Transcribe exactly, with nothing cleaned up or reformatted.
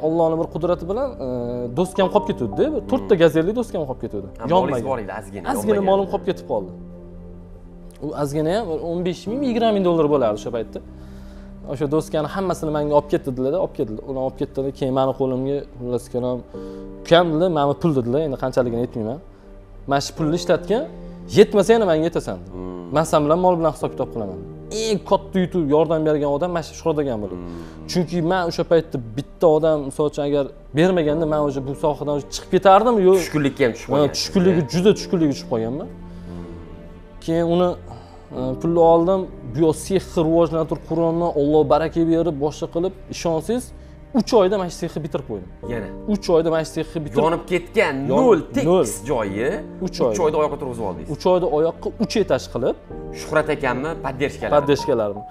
Allohning bir qudrati bilan do'st ham qolib ketdi-da. to'rtta gazellik do'st ham qolib ketdi. Yonmagan bor edi, azgina. Azgina ma'lum qolib ketib qoldi. U azgina ham o'n besh ming yigirma ming dollar bo'lardi o'sha paytda. O'sha do'skani hammasini menga olib ketdi dedilar-da, olib ketdi. Ular olib ketdi, keyin meni qo'limga xullas kalam ukam dedilar, "Mana pul" dedilar. Endi qanchaligini aytmayman. Mana shu pulni ishlatgan, yetmasa yana menga yetasan. Men sen bilan mol bilan hisob-kitob qilaman. Eng katta yutib yordam bergan odam mana shu Shuhrodagam bo'ldi. Chunki men o'sha paytda bitta odam, masalan, agar bermaganda men o'sha bu sohadan chiqib ketardim, yo'q. Tushkunlikka ham tushib qolgan. Men tushkunlikka juda tushkunlikka tushib qolganman. Keyin uni pulni oldim, biosix rivojlantirib Qur'onni Alloh baraka berib, boshqa qilib, ishonsangiz, uch oyda mana shu sexni bitirib qo'ydim. Yana uch oyda mana shu sexni bitirib, yonib ketgan nol tekis joyi uch oyda oyoqqa turg'izib oldingiz. uch oyda oyoqqa uch etaj qilib, Shuhrat akamni poddershkalarini. Poddershkalarini.